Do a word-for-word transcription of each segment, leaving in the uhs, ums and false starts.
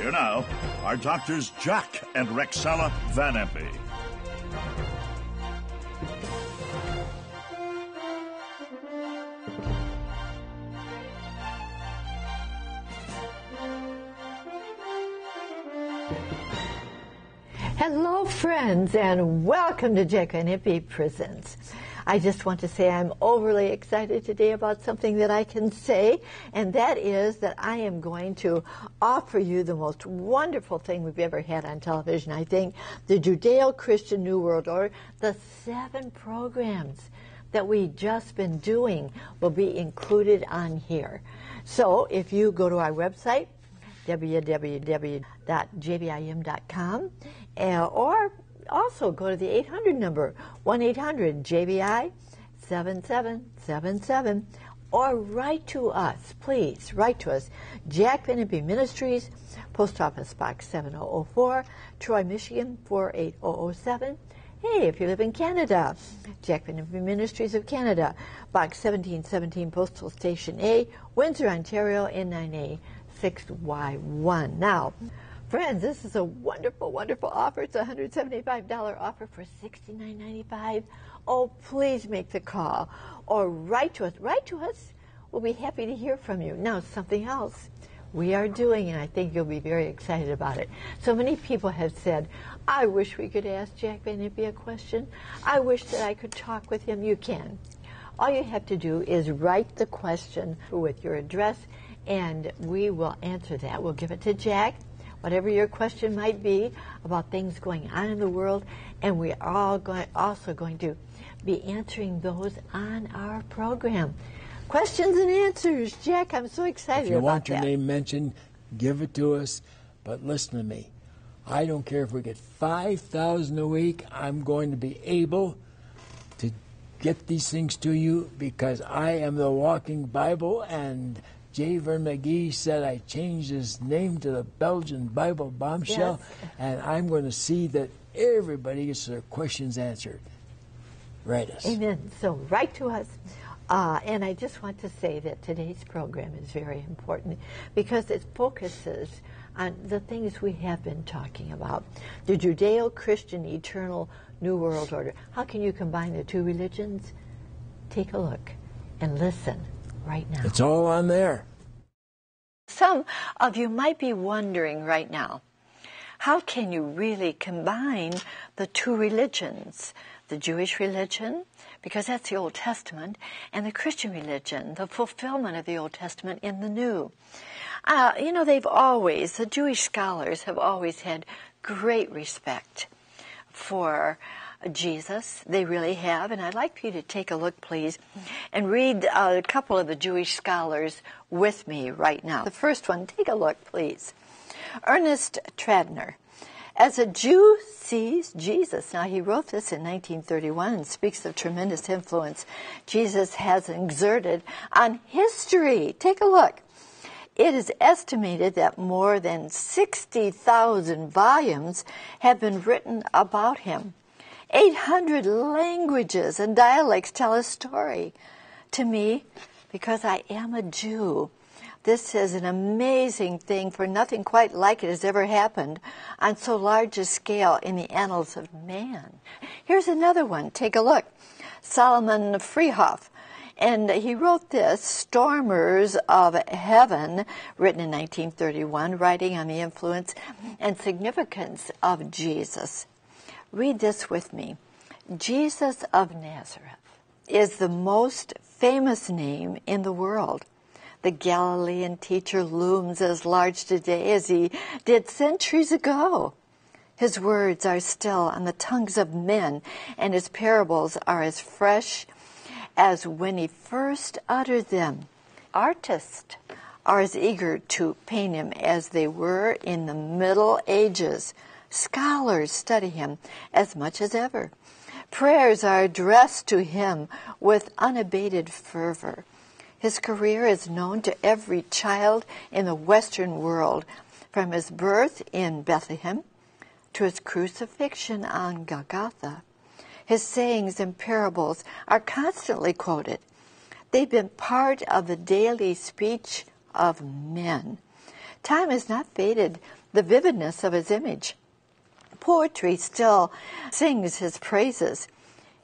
Here now are Doctors Jack and Rexella Van Impe. Hello, friends, and welcome to Jack Van Impe Presents. I just want to say I'm overly excited today about something that I can say, and that is that I am going to offer you the most wonderful thing we've ever had on television, I think, the Judeo-Christian New World Order. The seven programs that we've just been doing will be included on here. So if you go to our website, w w w dot j b i m dot com, uh, or also go to the eight hundred number, one eight hundred J B I seven seven seven seven, or write to us, please, write to us, Jack Van Impe Ministries, Post Office Box seven thousand four, Troy, Michigan four eight zero zero seven. Hey, if you live in Canada, Jack Van Impe Ministries of Canada, Box seventeen seventeen, Postal Station A, Windsor, Ontario, N nine A six Y one. Now, friends, this is a wonderful, wonderful offer. It's a one hundred seventy-five dollar offer for sixty-nine ninety-five. Oh, please make the call or write to us. Write to us. We'll be happy to hear from you. Now, something else we are doing, and I think you'll be very excited about it. So many people have said, I wish we could ask Jack Van Impe a question. I wish that I could talk with him. You can. All you have to do is write the question with your address, and we will answer that. We'll give it to Jack, whatever your question might be about things going on in the world, and we are all going, also going to be answering those on our program. Questions and answers. Jack, I'm so excited about that. If you want your name mentioned, give it to us, but listen to me. I don't care if we get five thousand a week, I'm going to be able to get these things to you because I am the walking Bible, and J. Vern McGee said I changed his name to the Belgian Bible Bombshell, yes. And I'm going to see that everybody gets their questions answered. Write us. Amen. So write to us. Uh, and I just want to say that today's program is very important because it focuses on the things we have been talking about, the Judeo-Christian Eternal New World Order. How can you combine the two religions? Take a look and listen. Right now. It's all on there. Some of you might be wondering right now, how can you really combine the two religions, the Jewish religion, because that's the Old Testament, and the Christian religion, the fulfillment of the Old Testament in the New? Uh, you know, they've always, the Jewish scholars have always had great respect for Jesus. They really have, and I'd like for you to take a look, please, and read a couple of the Jewish scholars with me right now. The first one, take a look, please. Ernest Tradner. As a Jew sees Jesus. Now, he wrote this in nineteen thirty-one and speaks of tremendous influence Jesus has exerted on history. Take a look. It is estimated that more than sixty thousand volumes have been written about him. eight hundred languages and dialects tell a story to me because I am a Jew. This is an amazing thing, for nothing quite like it has ever happened on so large a scale in the annals of man. Here's another one. Take a look. Solomon Freehoff. And he wrote this, Stormers of Heaven, written in nineteen thirty-one, writing on the influence and significance of Jesus. Read this with me. Jesus of Nazareth is the most famous name in the world. The Galilean teacher looms as large today as he did centuries ago. His words are still on the tongues of men, and his parables are as fresh as when he first uttered them. Artists are as eager to paint him as they were in the Middle Ages. Scholars study him as much as ever. Prayers are addressed to him with unabated fervor. His career is known to every child in the Western world, from his birth in Bethlehem to his crucifixion on Golgotha. His sayings and parables are constantly quoted. They've been part of the daily speech of men. Time has not faded the vividness of his image. Poetry still sings his praises.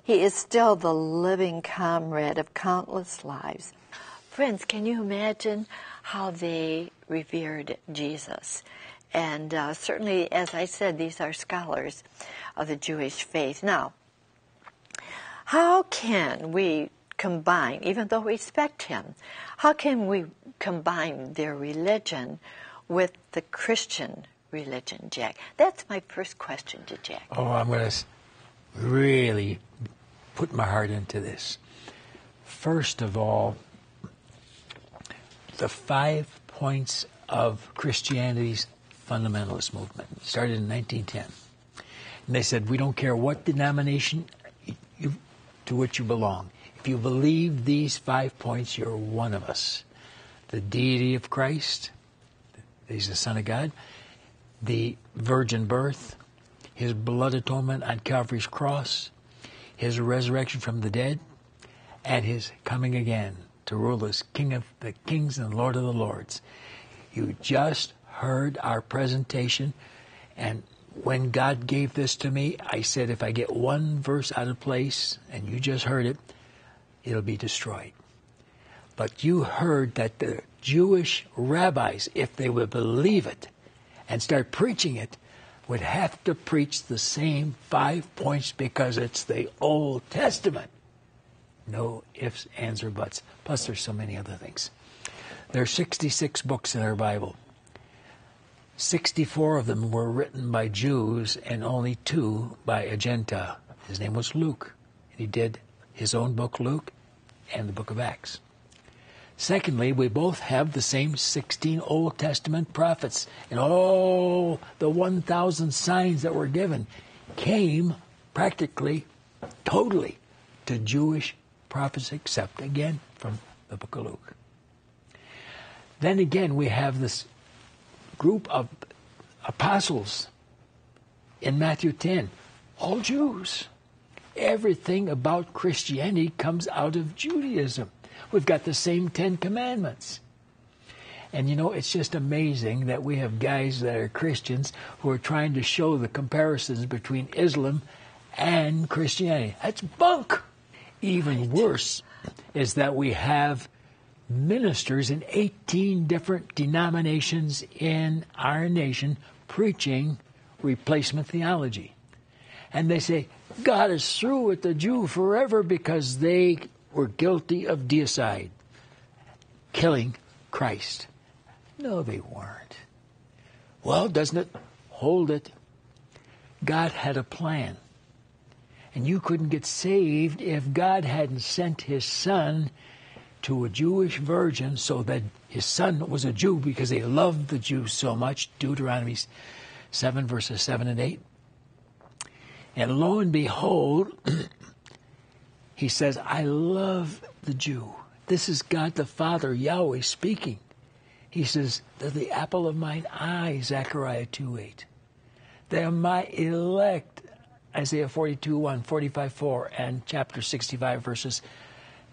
He is still the living comrade of countless lives. Friends, can you imagine how they revered Jesus? And uh, certainly, as I said, these are scholars of the Jewish faith. Now, how can we combine, even though we respect him, how can we combine their religion with the Christian religion, Jack? That's my first question to Jack. Oh, I'm going to really put my heart into this. First of all, the five points of Christianity's fundamentalist movement. It started in nineteen ten. And they said, we don't care what denomination you, to which you belong. If you believe these five points, you're one of us. The deity of Christ, he's the Son of God, the virgin birth, his blood atonement on Calvary's cross, his resurrection from the dead, and his coming again to rule as King of the kings and Lord of the lords. You just heard our presentation, and when God gave this to me, I said if I get one verse out of place, and you just heard it, it'll be destroyed. But you heard that the Jewish rabbis, if they would believe it and start preaching it, would have to preach the same five points because it's the Old Testament. No ifs, ands, or buts. Plus there's so many other things. There are sixty-six books in our Bible. sixty-four of them were written by Jews and only two by a Gentile. His name was Luke. He did his own book, Luke, and the book of Acts. Secondly, we both have the same sixteen Old Testament prophets, and all the one thousand signs that were given came practically, totally, to Jewish prophets, except, again, from the book of Luke. Then again, we have this group of apostles in Matthew ten, all Jews. Everything about Christianity comes out of Judaism. We've got the same Ten Commandments. And you know, it's just amazing that we have guys that are Christians who are trying to show the comparisons between Islam and Christianity. That's bunk! Even worse is that we have ministers in eighteen different denominations in our nation preaching replacement theology. And they say, God is through with the Jew forever because they were guilty of deicide, killing Christ. No, they weren't. Well, doesn't it hold it? God had a plan. And you couldn't get saved if God hadn't sent his son to a Jewish virgin so that his son was a Jew because they loved the Jews so much. Deuteronomy seven, verses seven and eight. And lo and behold, he says, I love the Jew. This is God the Father, Yahweh, speaking. He says, they're the apple of mine eye, Zechariah two eight. They're my elect, Isaiah forty-two one, forty-five four, and chapter sixty-five, verses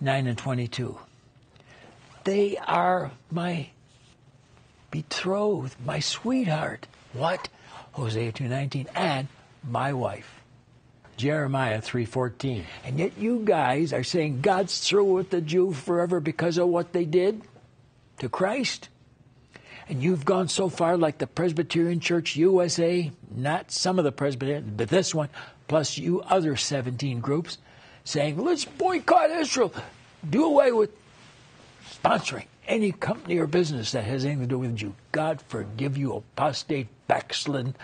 nine and twenty-two. They are my betrothed, my sweetheart. What? Hosea two nineteen, and my wife. Jeremiah three fourteen. And yet you guys are saying God's through with the Jew forever because of what they did to Christ. And you've gone so far like the Presbyterian Church U S A, not some of the Presbyterian, but this one, plus you other seventeen groups, saying let's boycott Israel. Do away with sponsoring any company or business that has anything to do with the Jew. God forgive you apostate, backslidden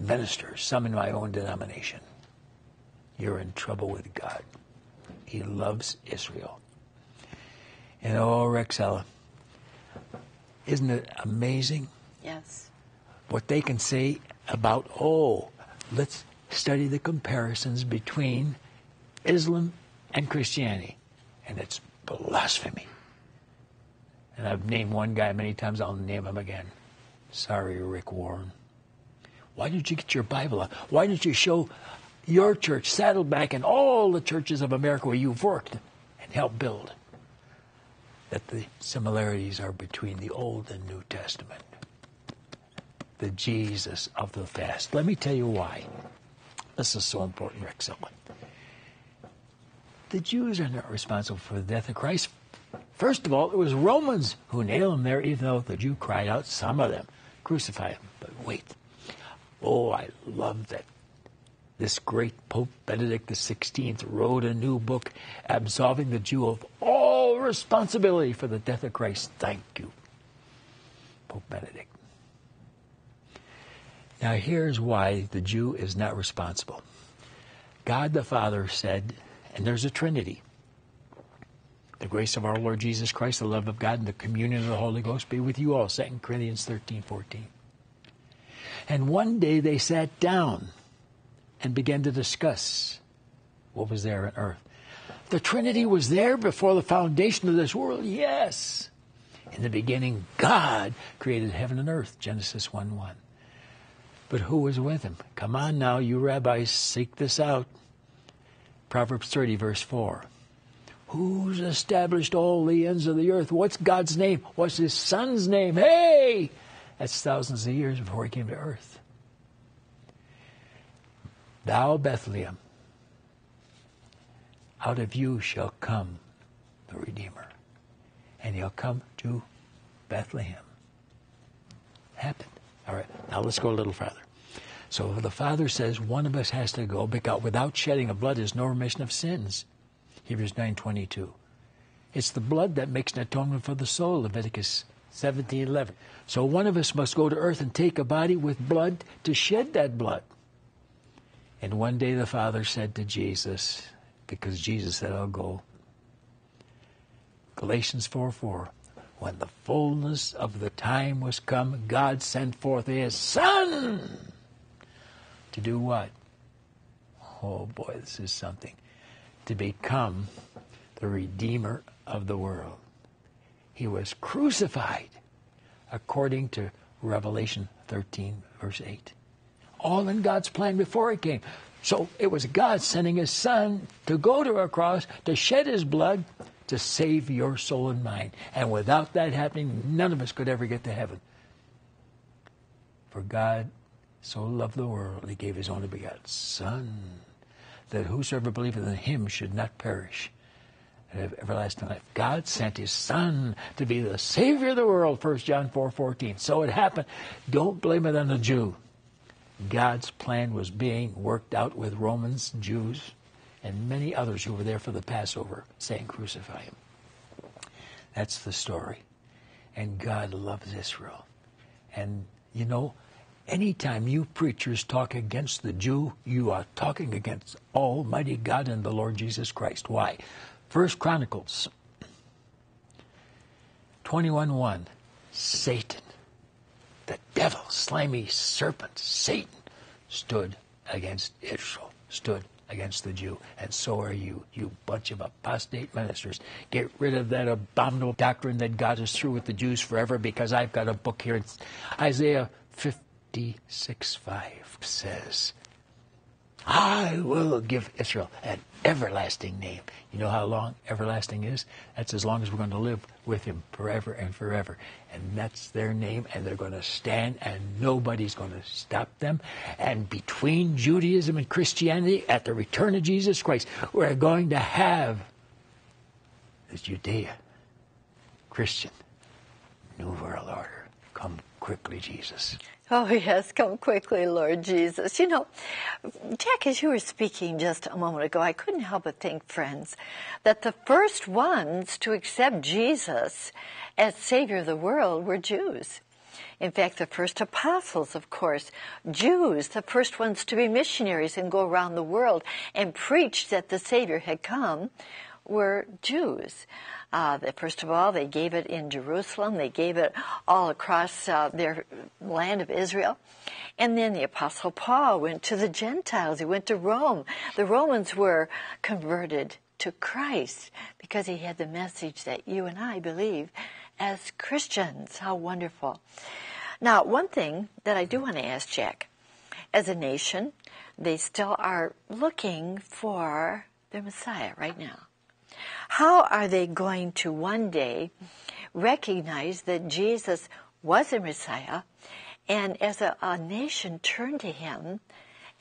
ministers, some in my own denomination. You're in trouble with God. He loves Israel. And oh, Rexella, isn't it amazing? Yes. What they can say about, oh, let's study the comparisons between Islam and Christianity. And it's blasphemy. And I've named one guy many times. I'll name him again. Sorry, Rick Warren. Why did you get your Bible out? Why didn't you show your church, Saddleback, and all the churches of America where you've worked and helped build, that the similarities are between the Old and New Testament? the Jesus of the fast. Let me tell you why. This is so important, Rexella. The Jews are not responsible for the death of Christ. First of all, it was Romans who nailed him there, even though the Jew cried out, some of them, crucify him. But wait. Oh, I love that this great Pope Benedict the sixteenth wrote a new book absolving the Jew of all responsibility for the death of Christ. Thank you, Pope Benedict. Now, here's why the Jew is not responsible. God the Father said, and there's a Trinity, the grace of our Lord Jesus Christ, the love of God, and the communion of the Holy Ghost be with you all, Second Corinthians thirteen fourteen. And one day they sat down and began to discuss what was there on earth. The Trinity was there before the foundation of this world, yes. In the beginning, God created heaven and earth, Genesis one one. But who was with him? Come on now, you rabbis, seek this out. Proverbs thirty, verse four. Who's established all the ends of the earth? What's God's name? What's his son's name? Hey! That's thousands of years before he came to earth. Thou, Bethlehem, out of you shall come the Redeemer. And he'll come to Bethlehem. Happened. All right, now let's go a little farther. So the Father says one of us has to go, because without shedding of blood is no remission of sins. Hebrews nine twenty-two. It's the blood that makes an atonement for the soul, Leviticus seventeen eleven. So one of us must go to earth and take a body with blood to shed that blood. And one day the Father said to Jesus, because Jesus said, I'll go, Galatians four four. When the fullness of the time was come, God sent forth his Son to do what? Oh boy, this is something. To become the Redeemer of the world. He was crucified according to Revelation thirteen, verse eight. All in God's plan before he came. So it was God sending his Son to go to a cross, to shed his blood, to save your soul and mine. And without that happening, none of us could ever get to heaven. For God so loved the world, he gave his only begotten Son, that whosoever believeth in him should not perish, and have everlasting life. God sent his Son to be the Savior of the world, First John four fourteen. So it happened. Don't blame it on the Jew. God's plan was being worked out with Romans, Jews, and many others who were there for the Passover, saying, crucify him. That's the story. And God loves Israel. And, you know, anytime you preachers talk against the Jew, you are talking against Almighty God and the Lord Jesus Christ. Why? First Chronicles twenty-one one. Satan, the devil, slimy serpent, Satan, stood against Israel, stood against the Jew, and so are you, you bunch of apostate ministers. Get rid of that abominable doctrine that God is through with the Jews forever, because I've got a book here. It's Isaiah fifty-six five says, I will give Israel an everlasting name. You know how long everlasting is? That's as long as we're going to live with him forever and forever. And that's their name, and they're going to stand, and nobody's going to stop them. And between Judaism and Christianity, at the return of Jesus Christ, we're going to have the Judeo-Christian New World Order. Come quickly, Jesus. Oh, yes, come quickly, Lord Jesus. You know, Jack, as you were speaking just a moment ago, I couldn't help but think, friends, that the first ones to accept Jesus as Savior of the world were Jews. In fact, the first apostles, of course, Jews, the first ones to be missionaries and go around the world and preach that the Savior had come, were Jews. Uh, the, first of all, they gave it in Jerusalem. They gave it all across uh, their land of Israel. And then the Apostle Paul went to the Gentiles. He went to Rome. The Romans were converted to Christ because he had the message that you and I believe as Christians. How wonderful. Now, one thing that I do want to ask, Jack, as a nation, they still are looking for their Messiah right now. How are they going to one day recognize that Jesus was a Messiah and as a, a nation turn to him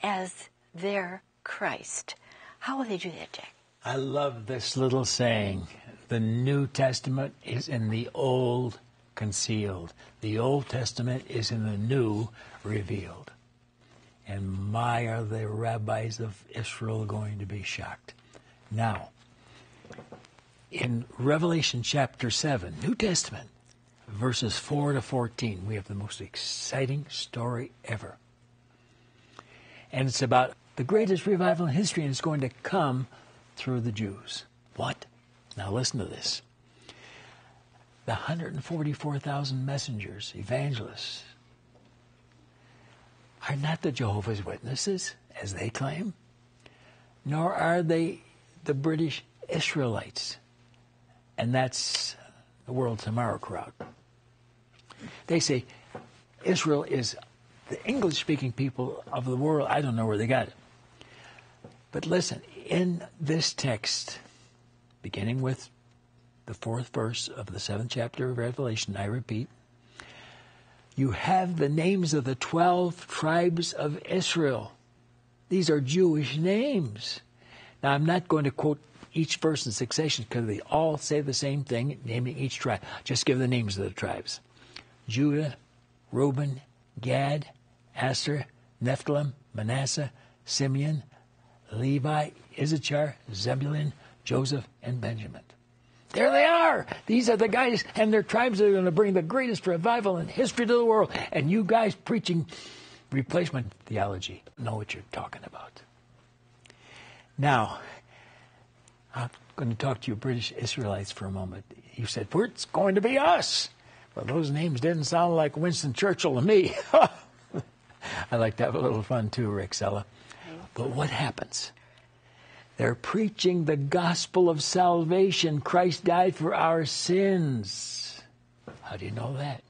as their Christ. How will they do that, Jack? I love this little saying. The New Testament is in the Old concealed. The Old Testament is in the New revealed. And my, are the rabbis of Israel going to be shocked. Now, in Revelation chapter seven, New Testament, verses four to fourteen, we have the most exciting story ever. And it's about the greatest revival in history, and it's going to come through the Jews. What? Now listen to this. The one hundred forty-four thousand messengers, evangelists, are not the Jehovah's Witnesses, as they claim, nor are they the British Israelites. And that's the World Tomorrow crowd. They say Israel is the English-speaking people of the world. I don't know where they got it. But listen, in this text, beginning with the fourth verse of the seventh chapter of Revelation, I repeat, you have the names of the twelve tribes of Israel. These are Jewish names. Now, I'm not going to quote each verse in succession because they all say the same thing, naming each tribe. Just give the names of the tribes. Judah, Reuben, Gad, Aser, Nephthalim, Manasseh, Simeon, Levi, Issachar, Zebulun, Joseph, and Benjamin. There they are. These are the guys and their tribes that are going to bring the greatest revival in history to the world. And you guys preaching replacement theology know what you're talking about. Now, I'm going to talk to you British Israelites for a moment. You said, it's going to be us. Well, those names didn't sound like Winston Churchill to me. I like to have a little fun too, Rexella. But what happens? They're preaching the gospel of salvation. Christ died for our sins. How do you know that?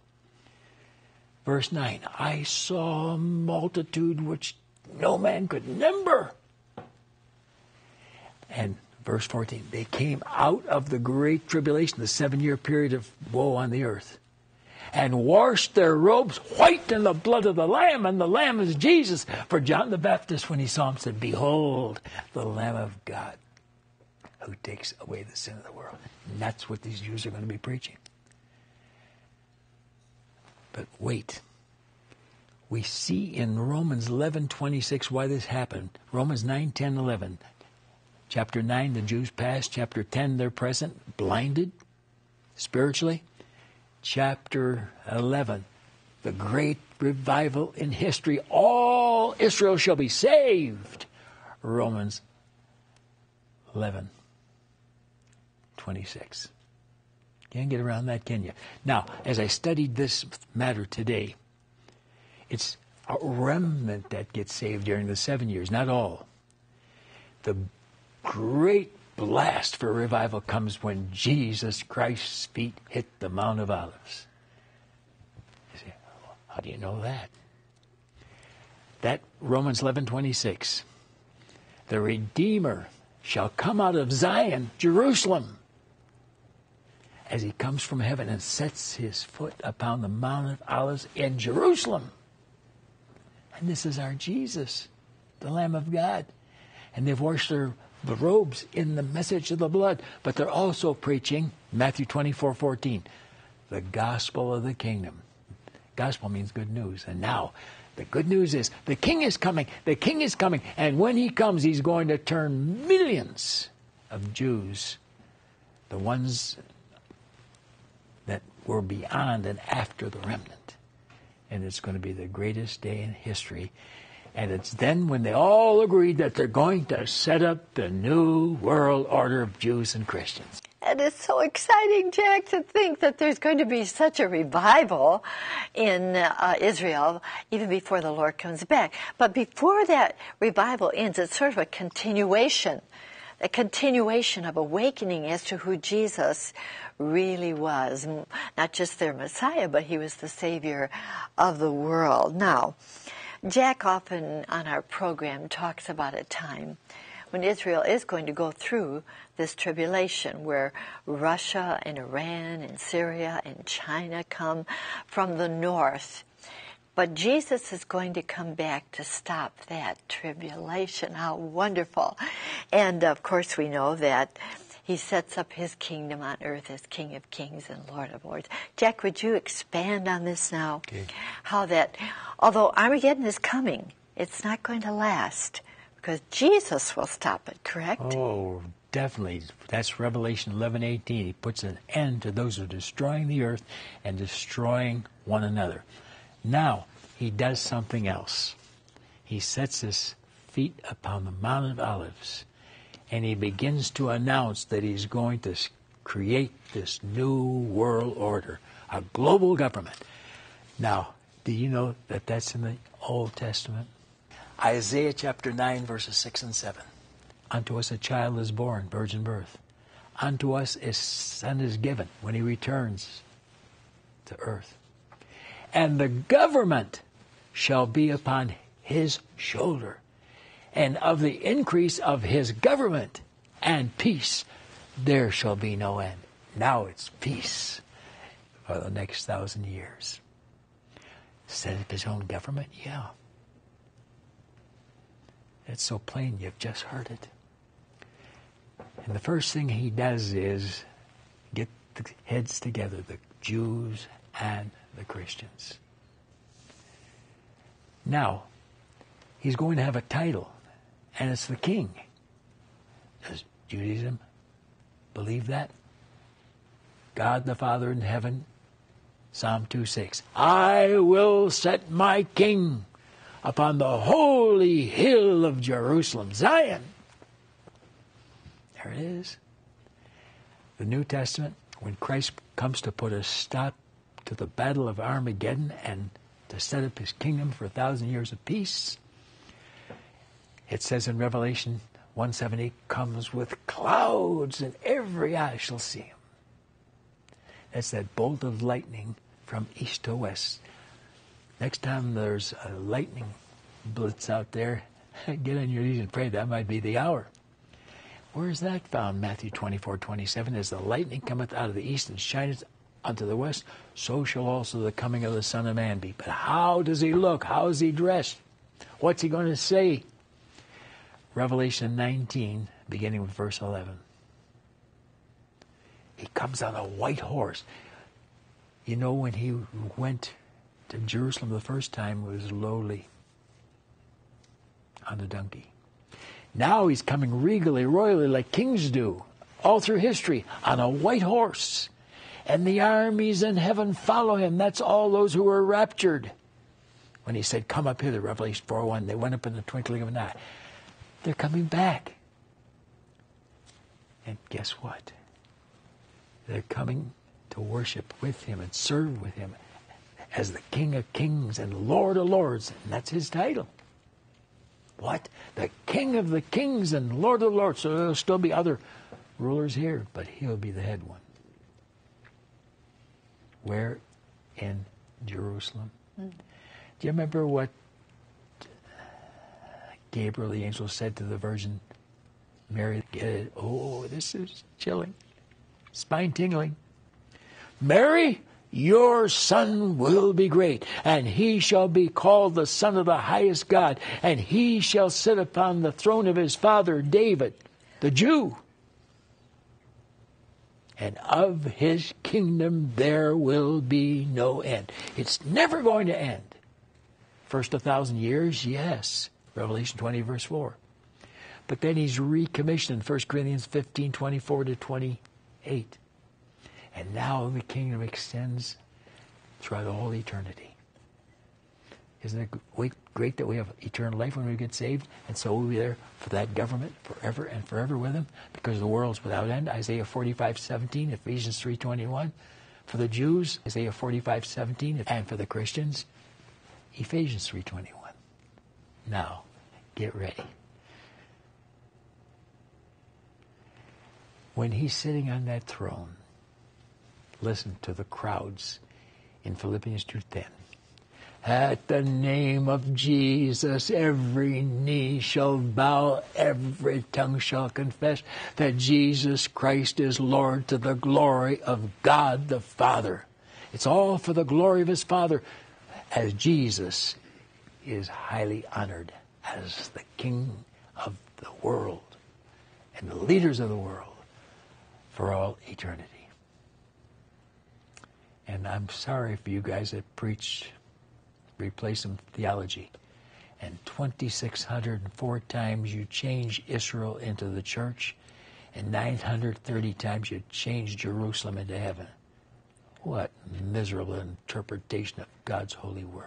Verse nine, I saw a multitude which no man could number. And verse fourteen, they came out of the great tribulation, the seven-year period of woe on the earth, and washed their robes white in the blood of the Lamb, and the Lamb is Jesus. For John the Baptist, when he saw him, said, behold, the Lamb of God who takes away the sin of the world. And that's what these Jews are going to be preaching. But wait. We see in Romans eleven twenty-six why this happened. Romans nine, ten, eleven. Chapter nine, the Jews past. Chapter ten, they're present, blinded spiritually. Chapter eleven, the great revival in history. All Israel shall be saved. Romans eleven, twenty-six. Can't get around that, can you? Now, as I studied this matter today, it's a remnant that gets saved during the seven years, not all. The great blast for revival comes when Jesus Christ's feet hit the Mount of Olives. You say, how do you know that? That Romans eleven twenty-six, the Redeemer shall come out of Zion, Jerusalem, as he comes from heaven and sets his foot upon the Mount of Olives in Jerusalem. And this is our Jesus, the Lamb of God. And they've washed their the robes in the message of the blood, but they're also preaching Matthew twenty-four fourteen, the gospel of the kingdom. Gospel means good news. And now the good news is the king is coming, the king is coming, and when he comes, he's going to turn millions of Jews, the ones that were beyond and after the remnant. And it's going to be the greatest day in history. And it's then when they all agree that they're going to set up the new world order of Jews and Christians. And it's so exciting, Jack, to think that there's going to be such a revival in uh, Israel even before the Lord comes back. But before that revival ends, it's sort of a continuation, a continuation of awakening as to who Jesus really was. Not just their Messiah, but he was the Savior of the world. Now, Jack often on our program talks about a time when Israel is going to go through this tribulation where Russia and Iran and Syria and China come from the north. But Jesus is going to come back to stop that tribulation. How wonderful. And, of course, we know that he sets up his kingdom on earth as King of Kings and Lord of Lords. Jack, would you expand on this now? Okay. How that, although Armageddon is coming, it's not going to last because Jesus will stop it, correct? Oh, definitely. That's Revelation eleven eighteen. He puts an end to those who are destroying the earth and destroying one another. Now, he does something else. He sets his feet upon the Mount of Olives, and he begins to announce that he's going to create this new world order, a global government. Now, do you know that that's in the Old Testament? Isaiah chapter nine, verses six and seven. Unto us a child is born, virgin birth. Unto us a son is given when he returns to earth. And the government shall be upon his shoulder, and of the increase of his government and peace there shall be no end. Now it's peace for the next thousand years. Set up his own government? Yeah. It's so plain, you've just heard it. And the first thing he does is get the heads together, the Jews and the Christians. Now, he's going to have a title, and it's the king. Does Judaism believe that? God the Father in heaven, Psalm two six. I will set my king upon the holy hill of Jerusalem, Zion. There it is. The New Testament, when Christ comes to put a stop to the battle of Armageddon and to set up his kingdom for a thousand years of peace, it says in Revelation one seven, he comes with clouds and every eye shall see him. That's that bolt of lightning from east to west. Next time there's a lightning blitz out there, get on your knees and pray. That might be the hour. Where is that found? Matthew twenty-four twenty-seven, as the lightning cometh out of the east and shineth unto the west, so shall also the coming of the Son of Man be. But how does he look? How is he dressed? What's he going to say? Revelation nineteen, beginning with verse eleven. He comes on a white horse. You know, when he went to Jerusalem the first time, it was lowly, on a donkey. Now he's coming regally, royally, like kings do, all through history, on a white horse. And the armies in heaven follow him. That's all those who were raptured. When he said, come up hither, Revelation four one, they went up in the twinkling of an eye. They're coming back. And guess what? They're coming to worship with him and serve with him as the King of Kings and Lord of Lords. And that's his title. What? The King of the Kings and Lord of Lords. So there'll still be other rulers here, but he'll be the head one. Where? In Jerusalem. Mm-hmm. Do you remember what Gabriel the angel said to the Virgin Mary? Oh, this is chilling, spine tingling. Mary, your son will be great, and he shall be called the Son of the Highest God, and he shall sit upon the throne of his father David, the Jew. And of his kingdom there will be no end. It's never going to end. First a thousand years, yes. Revelation twenty, verse four. But then he's recommissioned, First Corinthians fifteen, twenty-four to twenty-eight. And now the kingdom extends throughout all eternity. Isn't it great that we have eternal life when we get saved? And so we'll be there for that government forever and forever with him, because the world's without end. Isaiah forty-five seventeen, Ephesians three twenty-one. For the Jews, Isaiah forty-five seventeen, and for the Christians, Ephesians three twenty-one. Now, get ready. When he's sitting on that throne, listen to the crowds in Philippians two ten. At the name of Jesus, every knee shall bow, every tongue shall confess that Jesus Christ is Lord, to the glory of God the Father. It's all for the glory of his Father. as Jesus is highly honored as the King of the world and the leaders of the world for all eternity. And I'm sorry for you guys that preach replacement theology. And two thousand six hundred four times you change Israel into the church, and nine hundred thirty times you change Jerusalem into heaven. What miserable interpretation of God's holy word.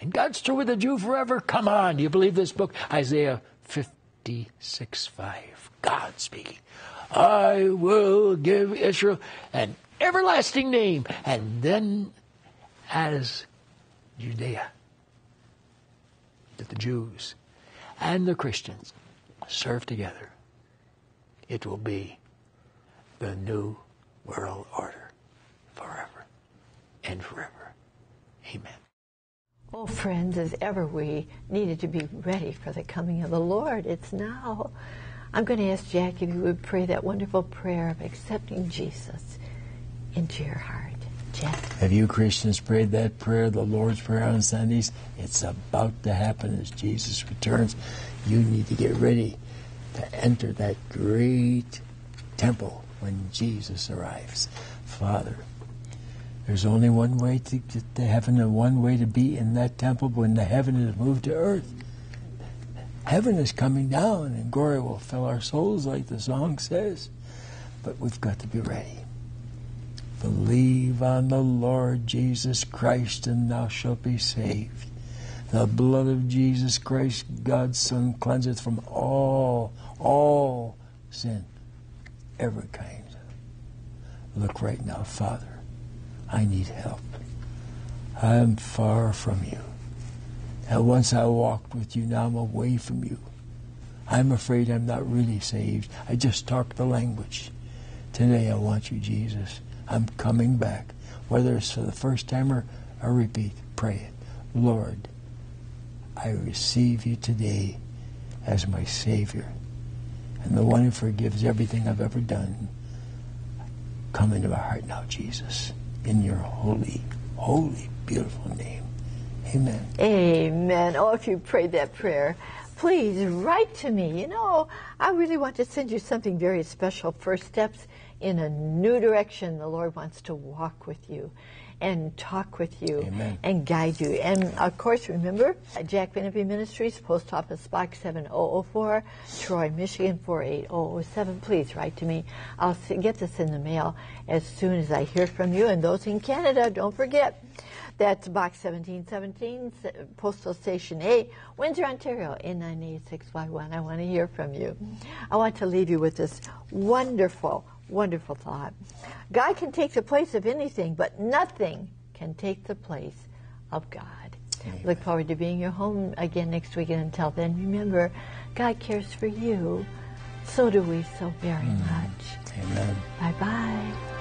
And God's true with the Jew forever. Come on, do you believe this book? Isaiah fifty-six five, God speaking. I will give Israel an everlasting name. And then as Judea, that the Jews and the Christians serve together, it will be the new world order forever and forever. Amen. Oh, friends, as ever we needed to be ready for the coming of the Lord. It's now. I'm going to ask Jack if you would pray that wonderful prayer of accepting Jesus into your heart. Jack? Have you Christians prayed that prayer, the Lord's Prayer on Sundays? It's about to happen as Jesus returns. You need to get ready to enter that great temple when Jesus arrives. Father, there's only one way to get to heaven and one way to be in that temple when the heaven is moved to earth. Heaven is coming down and glory will fill our souls like the song says. But we've got to be ready. Believe on the Lord Jesus Christ and thou shalt be saved. The blood of Jesus Christ, God's Son, cleanseth from all, all sin, every kind. Look right now, Father. I need help. I am far from you. Now once I walked with you, now I'm away from you. I'm afraid I'm not really saved. I just talk the language. Today I want you, Jesus. I'm coming back. Whether it's for the first time or a repeat, pray it. Lord, I receive you today as my Savior and the one who forgives everything I've ever done. Come into my heart now, Jesus. In your holy, holy, beautiful name. Amen. Amen. Oh, if you prayed that prayer, please write to me. You know, I really want to send you something very special. First Steps in a New Direction. The Lord wants to walk with you and talk with you. Amen. And guide you. And, of course, remember, Jack Van Impe Ministries, Post Office Box seven thousand four, Troy, Michigan four eight zero zero seven. Please write to me. I'll get this in the mail as soon as I hear from you. And those in Canada, don't forget, that's Box seventeen seventeen, Postal Station A, Windsor, Ontario, N nine eight six Y one. I want to hear from you. I want to leave you with this wonderful, wonderful thought. God can take the place of anything, but nothing can take the place of God. Amen. Look forward to being your home again next week, and until then, remember, God cares for you. So do we so very mm. much. Amen. Bye-bye.